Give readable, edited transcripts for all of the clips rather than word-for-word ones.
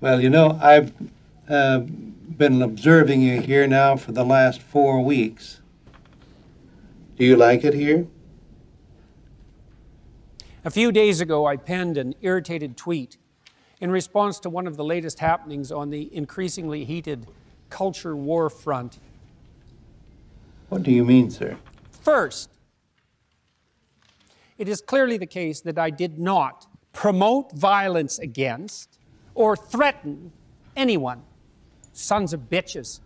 Well, you know, I've been observing you here now for the last 4 weeks. Do you like it here? A few days ago, I penned an irritated tweet in response to one of the latest happenings on the increasingly heated culture war front. What do you mean, sir? First, it is clearly the case that I did not promote violence against or threaten anyone. Sons of bitches.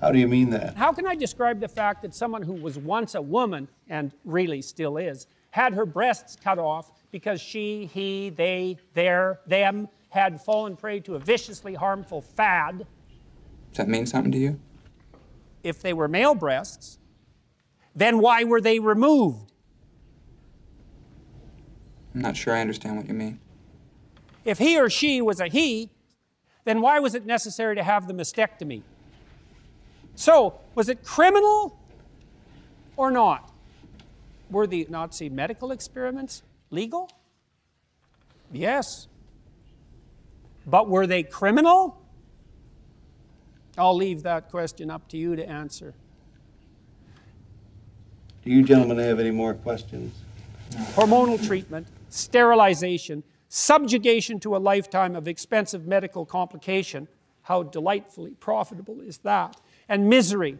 How do you mean that? How can I describe the fact that someone who was once a woman, and really still is, had her breasts cut off because she, he, they, their, them had fallen prey to a viciously harmful fad. Does that mean something to you? If they were male breasts, then why were they removed? I'm not sure I understand what you mean. If he or she was a he, then why was it necessary to have the mastectomy? So, was it criminal or not? Were the Nazi medical experiments legal? Yes. But were they criminal? I'll leave that question up to you to answer. Do you gentlemen have any more questions? Hormonal treatment, sterilization, subjugation to a lifetime of expensive medical complication. How delightfully profitable is that? And misery.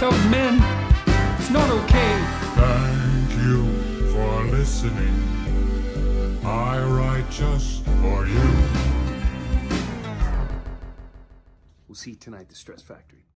Those men, it's not okay. Thank you for listening. I write just for you. We'll see you tonight at the Stress Factory.